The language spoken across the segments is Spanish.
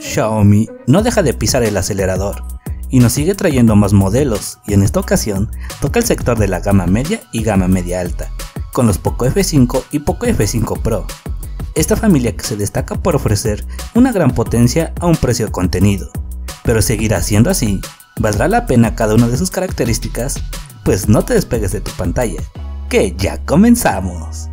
Xiaomi no deja de pisar el acelerador y nos sigue trayendo más modelos, y en esta ocasión toca el sector de la gama media y gama media alta con los Poco F5 y Poco F5 Pro, esta familia que se destaca por ofrecer una gran potencia a un precio contenido, pero seguirá siendo así. ¿Valdrá la pena cada una de sus características? Pues no te despegues de tu pantalla, que ya comenzamos.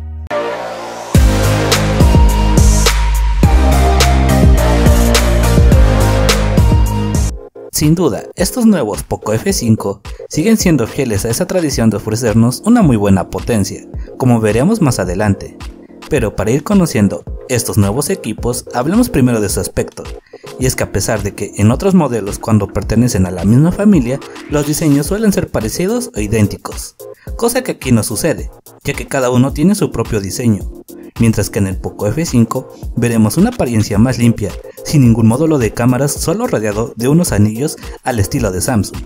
Sin duda, estos nuevos Poco F5 siguen siendo fieles a esa tradición de ofrecernos una muy buena potencia, como veremos más adelante. Pero para ir conociendo estos nuevos equipos, hablemos primero de su aspecto, y es que a pesar de que en otros modelos cuando pertenecen a la misma familia, los diseños suelen ser parecidos o idénticos, cosa que aquí no sucede, ya que cada uno tiene su propio diseño. Mientras que en el Poco F5 veremos una apariencia más limpia, sin ningún módulo de cámaras, solo rodeado de unos anillos al estilo de Samsung.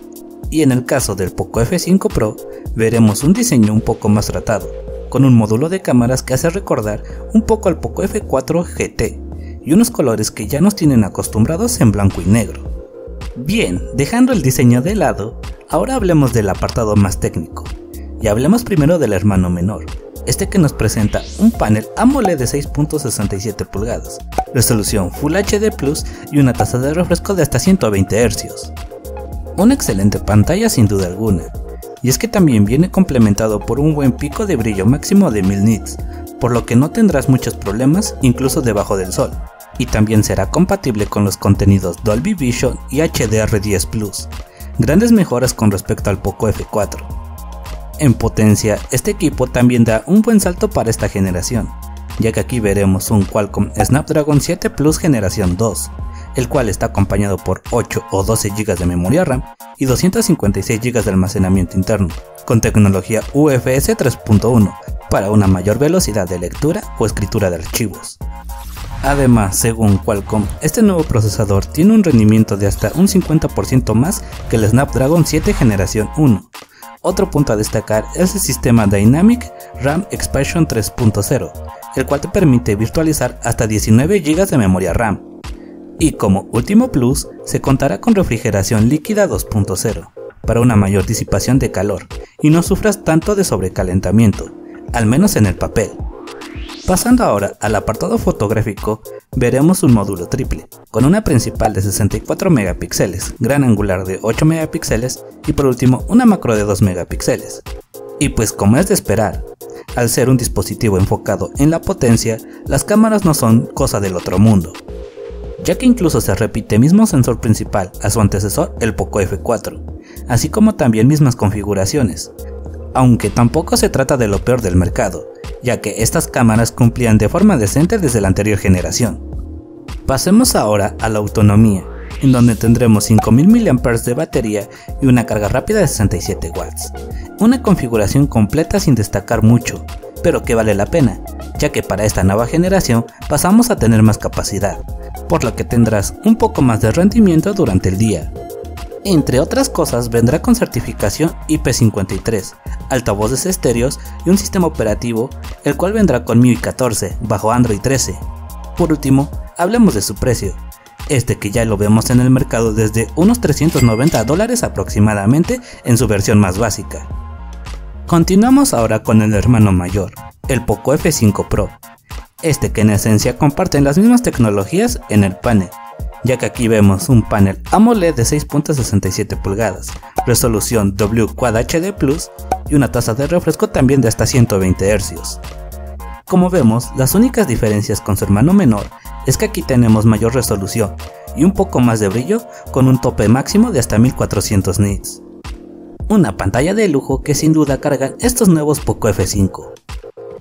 Y en el caso del Poco F5 Pro veremos un diseño un poco más tratado, con un módulo de cámaras que hace recordar un poco al Poco F4 GT y unos colores que ya nos tienen acostumbrados en blanco y negro. Bien, dejando el diseño de lado, ahora hablemos del apartado más técnico, y hablemos primero del hermano menor. Este que nos presenta un panel AMOLED de 6.67 pulgadas, resolución Full HD Plus y una tasa de refresco de hasta 120 Hz. Una excelente pantalla sin duda alguna, y es que también viene complementado por un buen pico de brillo máximo de 1000 nits, por lo que no tendrás muchos problemas incluso debajo del sol, y también será compatible con los contenidos Dolby Vision y HDR10 Plus, grandes mejoras con respecto al Poco F4. En potencia, este equipo también da un buen salto para esta generación, ya que aquí veremos un Qualcomm Snapdragon 7 Plus Generación 2, el cual está acompañado por 8 o 12 GB de memoria RAM y 256 GB de almacenamiento interno, con tecnología UFS 3.1 para una mayor velocidad de lectura o escritura de archivos. Además, según Qualcomm, este nuevo procesador tiene un rendimiento de hasta un 50% más que el Snapdragon 7 Generación 1. Otro punto a destacar es el sistema Dynamic RAM Expansion 3.0, el cual te permite virtualizar hasta 19 GB de memoria RAM. Y como último plus, se contará con refrigeración líquida 2.0, para una mayor disipación de calor y no sufras tanto de sobrecalentamiento, al menos en el papel. Pasando ahora al apartado fotográfico, veremos un módulo triple, con una principal de 64 megapíxeles, gran angular de 8 megapíxeles y por último una macro de 2 megapíxeles. Y pues como es de esperar, al ser un dispositivo enfocado en la potencia, las cámaras no son cosa del otro mundo, ya que incluso se repite mismo sensor principal a su antecesor el Poco F4, así como también mismas configuraciones, aunque tampoco se trata de lo peor del mercado, ya que estas cámaras cumplían de forma decente desde la anterior generación. Pasemos ahora a la autonomía, en donde tendremos 5000 mAh de batería y una carga rápida de 67 watts. Una configuración completa sin destacar mucho, pero que vale la pena, ya que para esta nueva generación pasamos a tener más capacidad, por lo que tendrás un poco más de rendimiento durante el día. Entre otras cosas vendrá con certificación IP53, altavoces estéreos y un sistema operativo, el cual vendrá con MIUI 14 bajo Android 13. Por último, hablemos de su precio, este que ya lo vemos en el mercado desde unos $390 aproximadamente en su versión más básica. Continuamos ahora con el hermano mayor, el Poco F5 Pro, este que en esencia comparten las mismas tecnologías en el panel, ya que aquí vemos un panel AMOLED de 6.67 pulgadas, resolución W Quad HD Plus y una tasa de refresco también de hasta 120 Hz. Como vemos, las únicas diferencias con su hermano menor es que aquí tenemos mayor resolución y un poco más de brillo con un tope máximo de hasta 1400 nits. Una pantalla de lujo que sin duda cargan estos nuevos Poco F5.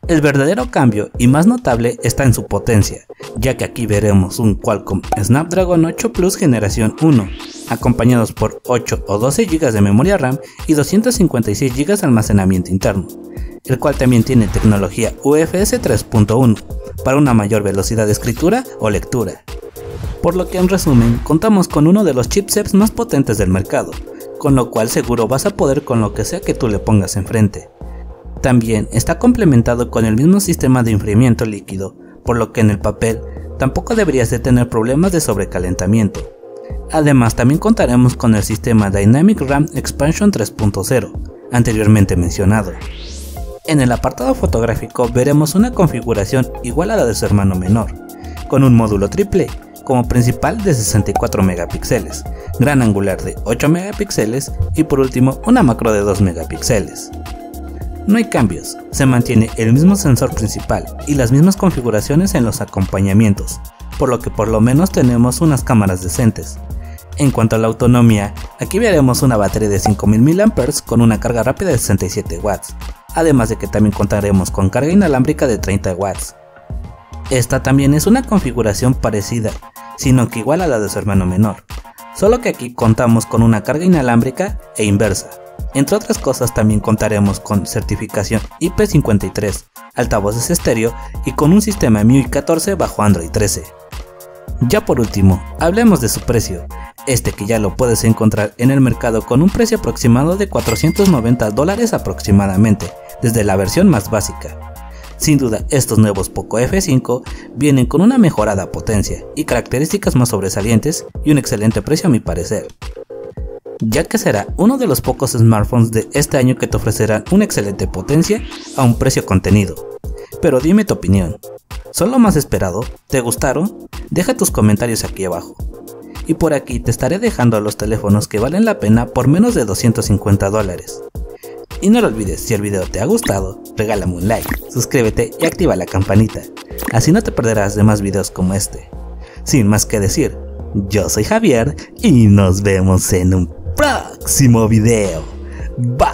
El verdadero cambio y más notable está en su potencia, ya que aquí veremos un Qualcomm Snapdragon 8 Plus Generación 1, acompañados por 8 o 12 GB de memoria RAM y 256 GB de almacenamiento interno, el cual también tiene tecnología UFS 3.1 para una mayor velocidad de escritura o lectura. Por lo que en resumen, contamos con uno de los chipsets más potentes del mercado, con lo cual seguro vas a poder con lo que sea que tú le pongas enfrente. También está complementado con el mismo sistema de enfriamiento líquido, por lo que en el papel tampoco deberías de tener problemas de sobrecalentamiento. Además, también contaremos con el sistema Dynamic RAM Expansion 3.0, anteriormente mencionado. En el apartado fotográfico veremos una configuración igual a la de su hermano menor, con un módulo triple como principal de 64 megapíxeles, gran angular de 8 megapíxeles y por último una macro de 2 megapíxeles. No hay cambios, se mantiene el mismo sensor principal y las mismas configuraciones en los acompañamientos, por lo que por lo menos tenemos unas cámaras decentes. En cuanto a la autonomía, aquí veremos una batería de 5000 mAh con una carga rápida de 67 watts, además de que también contaremos con carga inalámbrica de 30 watts. Esta también es una configuración parecida, sino que igual a la de su hermano menor, solo que aquí contamos con una carga inalámbrica e inversa. Entre otras cosas, también contaremos con certificación IP53, altavoces estéreo y con un sistema MIUI 14 bajo Android 13. Ya por último, hablemos de su precio, este que ya lo puedes encontrar en el mercado con un precio aproximado de $490 aproximadamente, desde la versión más básica. Sin duda, estos nuevos Poco F5 vienen con una mejorada potencia y características más sobresalientes y un excelente precio a mi parecer, ya que será uno de los pocos smartphones de este año que te ofrecerán una excelente potencia a un precio contenido. Pero dime tu opinión, ¿son lo más esperado? ¿Te gustaron? Deja tus comentarios aquí abajo. Y por aquí te estaré dejando los teléfonos que valen la pena por menos de $250. Y no lo olvides, si el video te ha gustado, regálame un like, suscríbete y activa la campanita, así no te perderás de más videos como este. Sin más que decir, yo soy Javier y nos vemos en un próximo video. Bye.